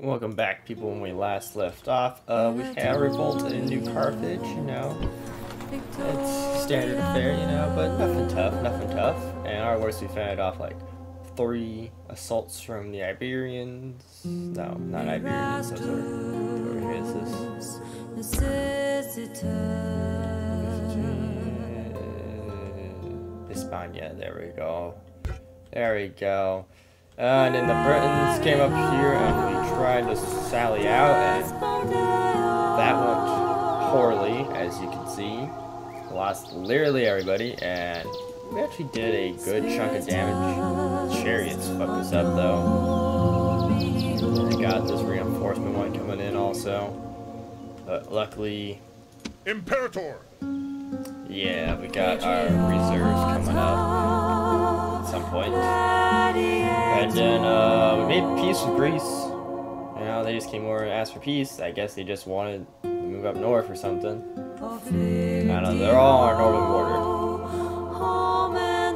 Welcome back, people. When we last left off, we had a revolt in New Carthage, you know. It's standard affair, you know, but nothing tough. And our worst, we fended off like 3 assaults from the Iberians. No, not Iberians, those are... This is Hispania, there we go. And then the Britons came up here and we tried to sally out, and that went poorly, as you can see. Lost literally everybody, and we actually did a good chunk of damage. Chariots fucked us up, though. We got this reinforcement one coming in also, but luckily... Imperator! Yeah, we got our reserves coming up at some point. And then, we made peace with Greece. You know, they just came over and asked for peace. I guess they just wanted to move up north or something. I don't know, they're all on our northern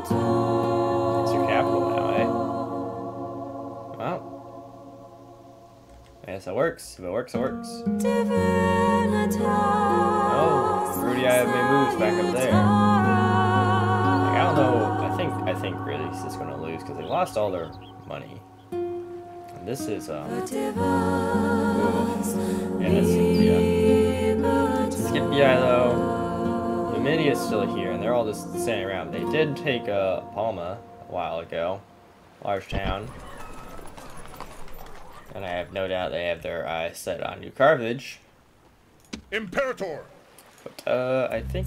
border. It's your capital now, eh? Well, I guess that works. If it works, it works. Oh, Rudy, I have made moves back up there. Like, I don't know. I think Greece is going to lose because they lost all their... money. And this is and it's Scipio, though. Midi is still here, and they're all just standing around. They did take Palma a while ago, large town, and I have no doubt they have their eyes set on New Carthage. Imperator. But I think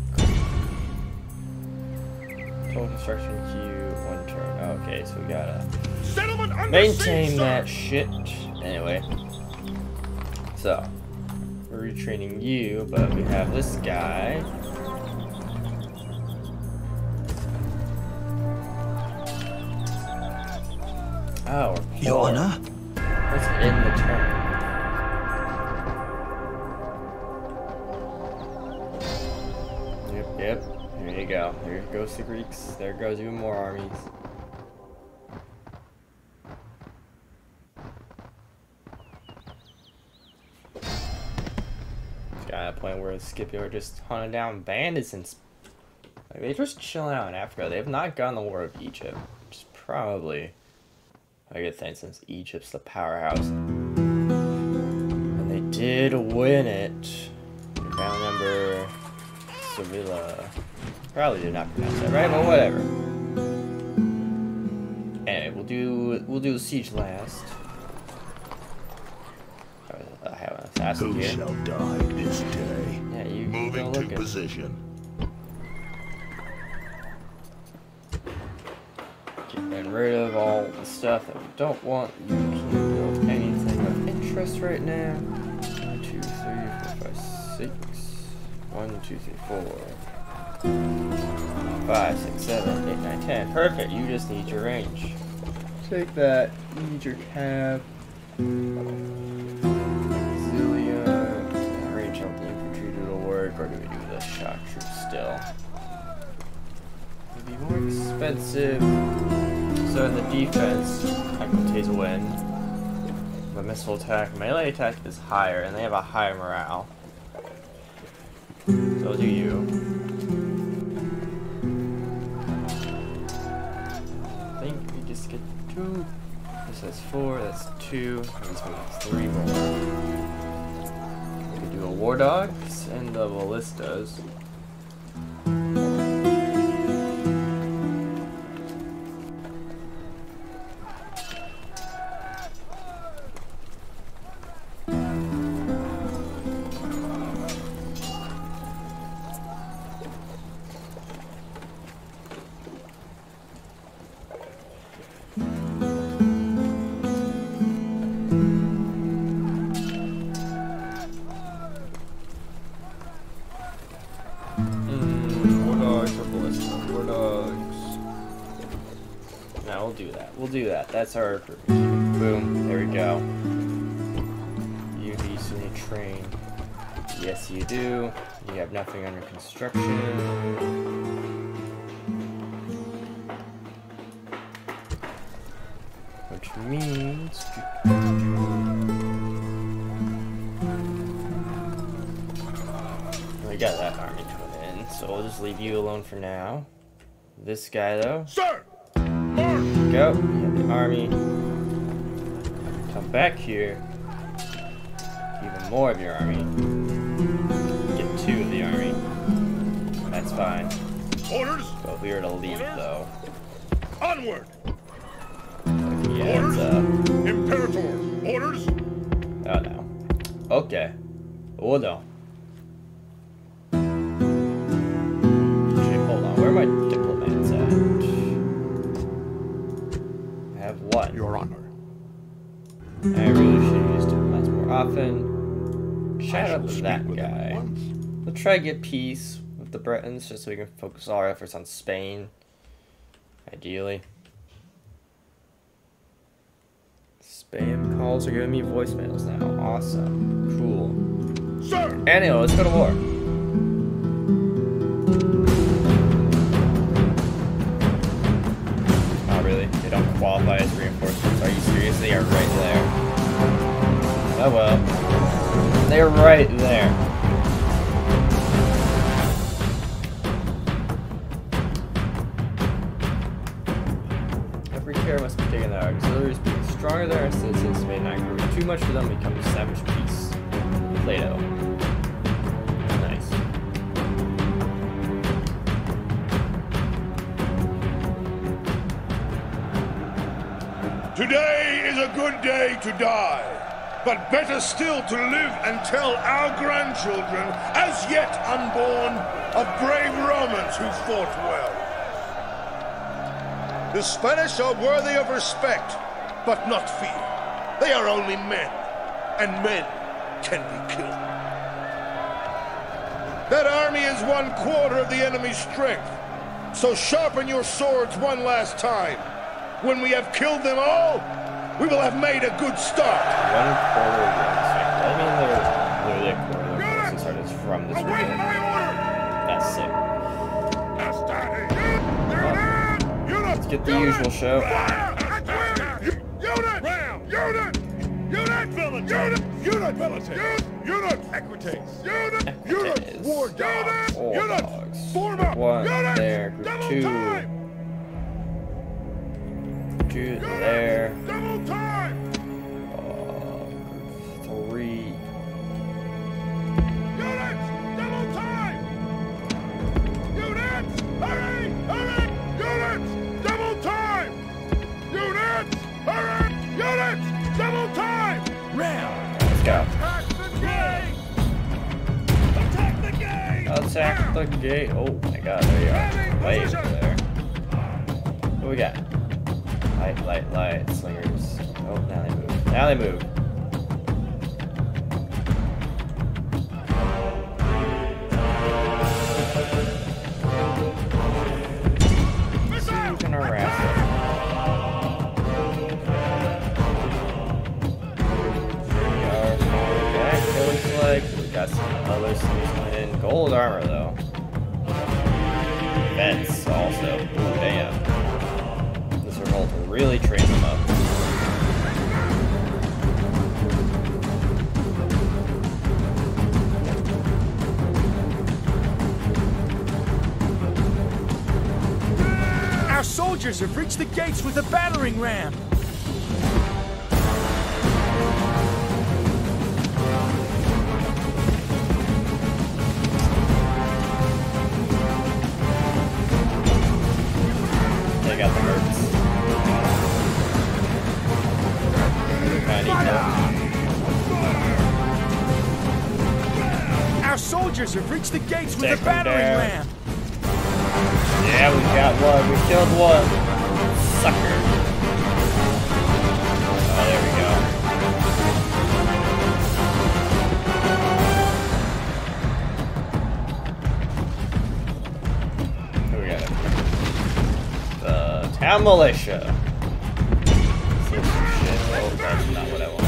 total construction queue 1 turn. Okay, so we gotta maintain that shit. Anyway, so we're retraining you, but we have this guy. Oh, we're poor. Let's end the turn. Yep. There you go. There goes the Greeks. There goes even more armies. Got a point where Scipio are just hunting down bandits, and like, they're just chilling out in Africa. They have not gone to the War of Egypt, which is probably a good thing since Egypt's the powerhouse. And they did win it. Round number Sevilla. Probably did not pronounce that right, but whatever. Anyway, we'll do siege last. I have an assassin here. Who shall die this day? Yeah, you moving to it. Position. Getting rid of all the stuff that we don't want. You can't build anything of interest right now. 1, 2, 3, 4, 5, 6, 7, 8, 9, 10. Perfect. You just need your range. Take that. You need your cab. Or do we do the shock troop still? It'd be more expensive. So in the defense, I can take a win. The missile attack, melee attack is higher, and they have a higher morale. So do you. I think we just get 2. This has 4, that's 2, and this one has 3 more. The War Dogs and the Ballistas. That's our group. Boom. There we go. You use a train. Yes, you do. You have nothing under construction. Which means... we got that army coming in, so we'll just leave you alone for now. This guy, though. Sir! Go. Hit the army. Come back here. Even more of your army. Get two of the army. That's fine. Orders. But we are to leave, though. Onward. Yeah, orders. Imperator. Orders. Oh no. Okay. Oh no. Hold on. Where am I? What? Your honor. I really should have used diplomats more often. Shout out to that guy. We'll try to get peace with the Britons just so we can focus all our efforts on Spain. Ideally. Spam calls are giving me voicemails now. Awesome. Cool. Sir! Anyway, let's go to war. Oh, really? They don't qualify as reinforcements. Are you serious? They are right there. Oh well. They're right there. Every care must be taken that our auxiliaries being stronger than our citizens may not grow too much for them to become a savage peace. Plato. Nice. Today is a good day to die, but better still to live and tell our grandchildren, as yet unborn, of brave Romans who fought well. The Spanish are worthy of respect, but not fear. They are only men, and men can be killed. That army is 1/4 of the enemy's strength, so sharpen your swords one last time. When we have killed them all, we will have made a good start. 1/4 of the strength. I mean, literally a quarter of the strength started from this region. That's sick. Let's get the usual show. Unit, War Dogs, one there, group two. Shoot there. Double time. Group three. Units, double time. Units, hurry, hurry. Units, double time. Units, hurry. Units, double time. Round. Let's go. Attack the gate. Attack the gate. Attack the gate. Oh my God, there you are. Way over there. What do we got? Light, light, light, slingers. Oh, now they move. Now they move. We got some other slingers coming in. Gold armor, though. Vents, also. Ooh, damn. Really train them up. Our soldiers have reached the gates with a battering ram. They got the hurts. Our soldiers have reached the gates with a battering ram. Yeah, we got one. We killed one. Sucker. Oh, there we go. Here we got it. The town militia. Oh, that's not what I want to do.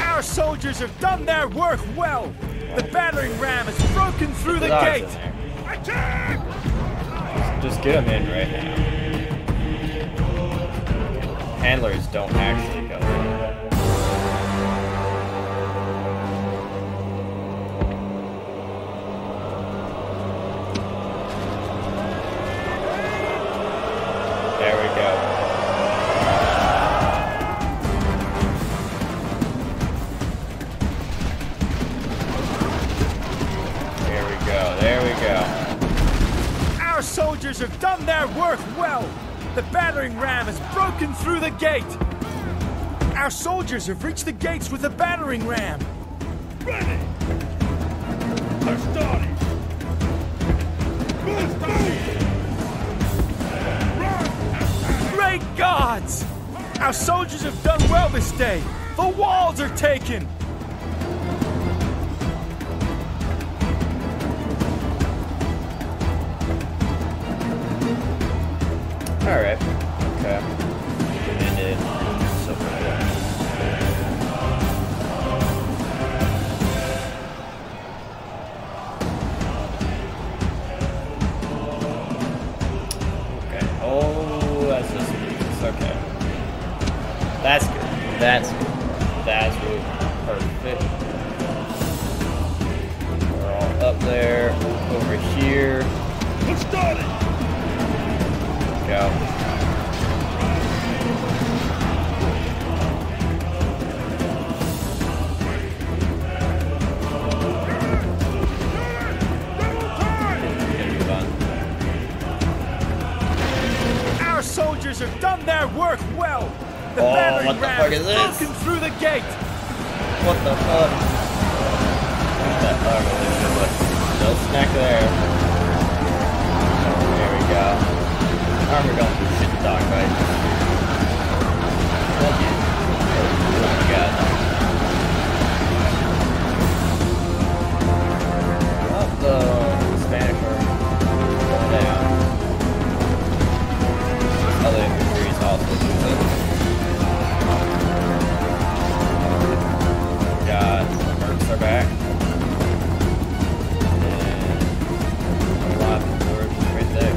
Our soldiers have done their work well. The battering ram has broken through the gate. Just get them in right now. handlers don't actually go there. There we go. There we go. There we go. Our soldiers have done their work well. The battering ram has broken through the gate! Our soldiers have reached the gates with the battering ram! Ready! They're starting! Great gods! Our soldiers have done well this day! The walls are taken! Alright, okay. And then something like that. Okay. Oh, that's just ridiculous. Okay. That's good. That's good. That's really perfect. We're all up there. Over here. Let's start it! Go. Our soldiers have done their work well. The battering ram is broken through the gate. What the fuck? Don't snack there. There we go. Armor don't do shit to dogfight. Fuck it. Oh my god. Up the Spanish army. Pull down. Other infantry's also doing it. God, the mercs are back. And a lot of dwarves right there.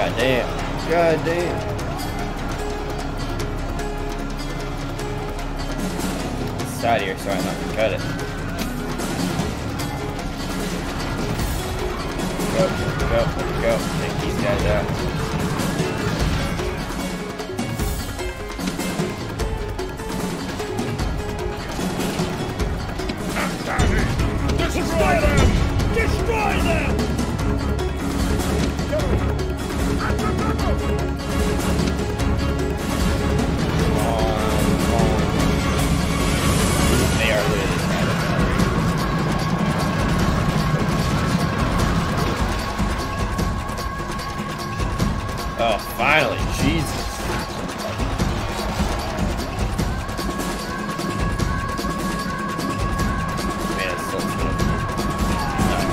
Goddamn. Goddamn. Side here so I'm not gonna cut it. Go, go, go. Take these guys out. Destroy them! Destroy them! Come on. They are really smart. Oh, finally, Jesus. Man, it's so good. Not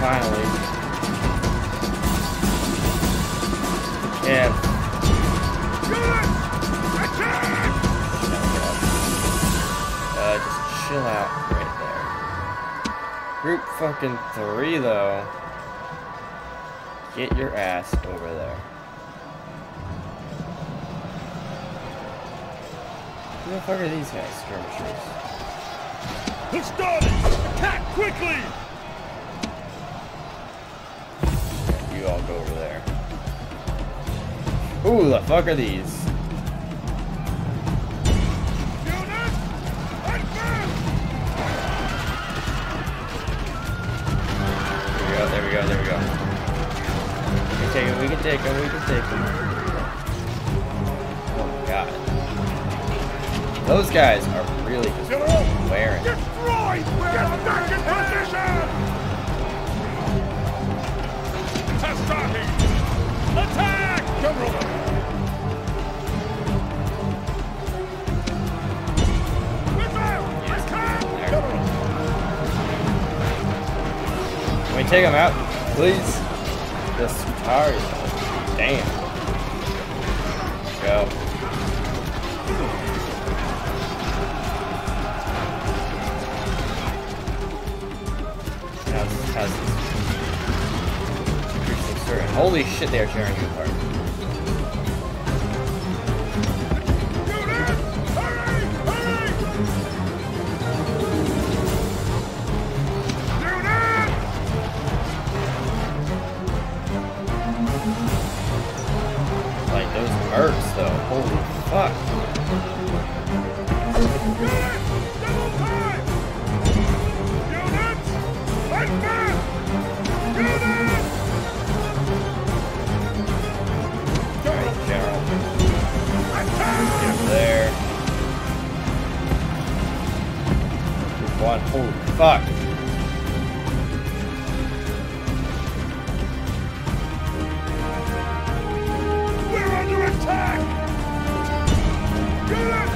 finally. Yeah. Just chill out right there. Group fucking 3 though. Get your ass over there. Who the fuck are these guys, skirmishers? Let's start it! Attack quickly! I'll go over there. Ooh, the fuck are these? There we go, there we go. We can take him, we can take him, we can take him. Oh god. Those guys are really just wearing. Destroy! Get back in position! Attack! Come on! Attack! Can we take him out, please? The Sutari. Damn. Go. How's this? Holy shit, they are tearing you apart. Like those mercs, though. Holy fuck. Holy fuck. We're under attack. Good. Attack.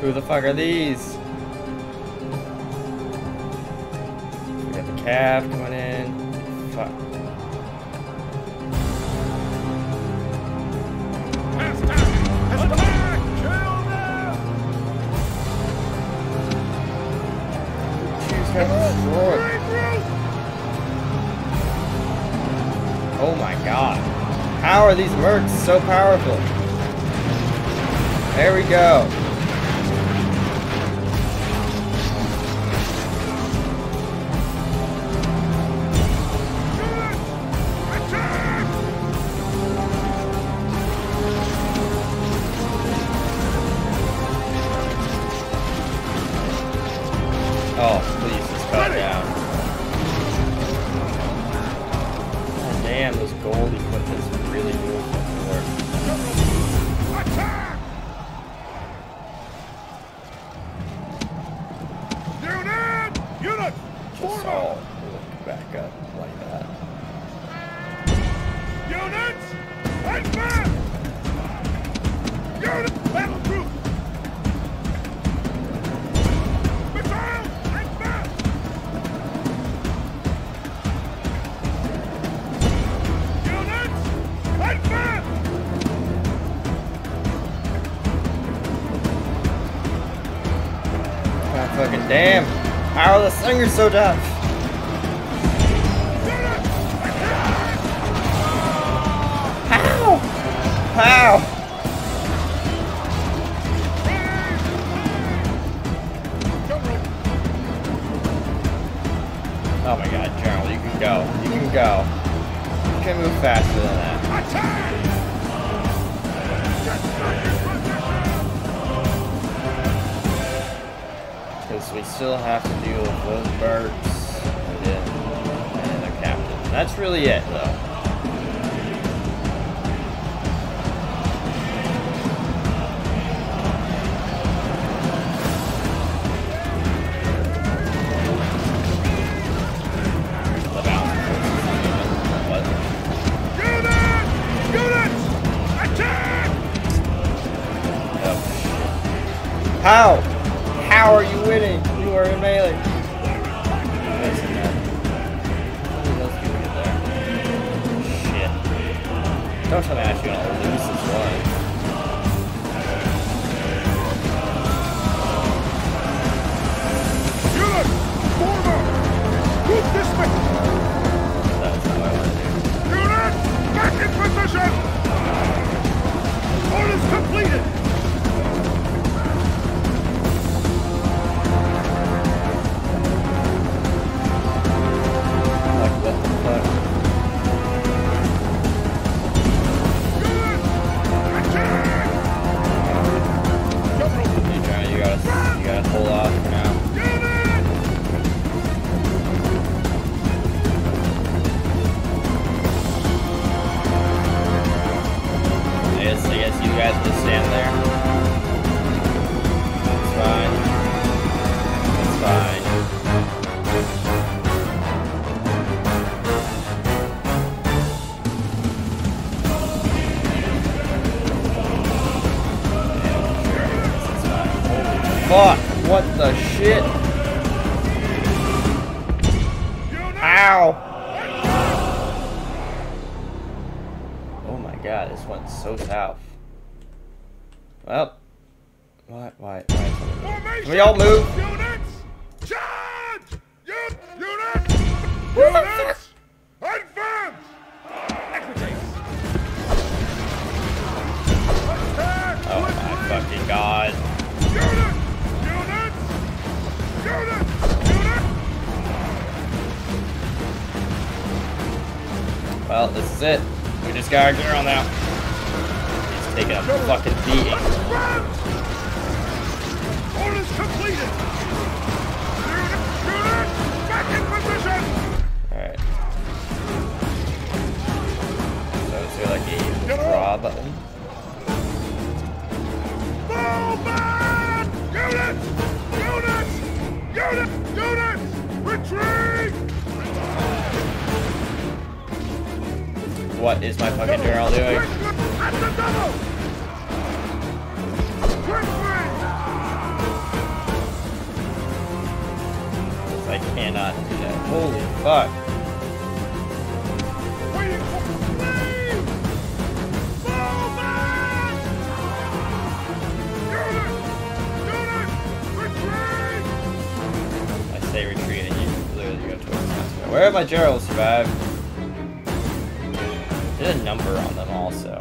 Who the fuck are these? We got the calf coming in. Fuck. Attack! Kill them! She's got destroyed. Oh my god. How are these mercs so powerful? There we go. all look back up like that. Units, advance! Units, battle group! Fucking damn! How are the singers so tough? How? How? Oh my god, General, you can go. You can go. You can move faster than that. Attack! We still have to deal with those birds and their captain. That's really it, though. Well, this is it. We just got our general now. He's taking a fucking beating. Orders completed. Units, back in position. All right. So is there like a draw button? Movement! Units, units, units, units, retreat! What is my fucking general doing? I cannot do that. Holy fuck. I say retreat and you literally go towards the hospital. Where are my generals survive? There's a number on them also.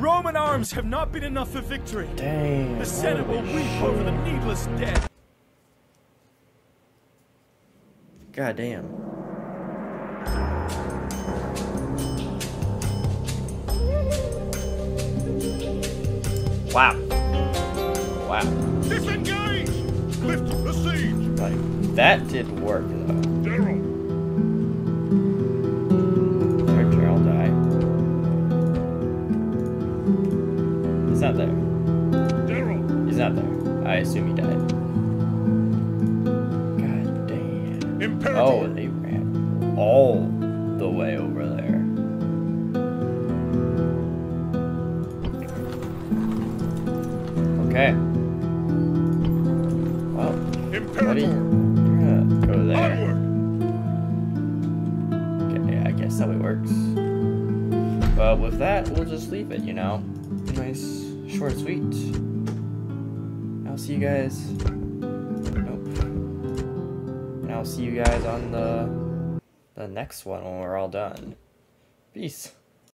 Roman arms have not been enough for victory. Dang. The Senate will weep over the needless dead. God damn. Wow. Wow. Disengage! Lift the siege! Like, that did work, though. General! Our general died. assume he died. God damn. Imperative. Oh, they ran all the way over there. Okay. Well, buddy, you're gonna go there. Okay, yeah, I guess that way works. Well, with that, we'll just leave it, you know. Nice, short, sweet. I'll see you guys. Nope. And I'll see you guys on the next one when we're all done. Peace.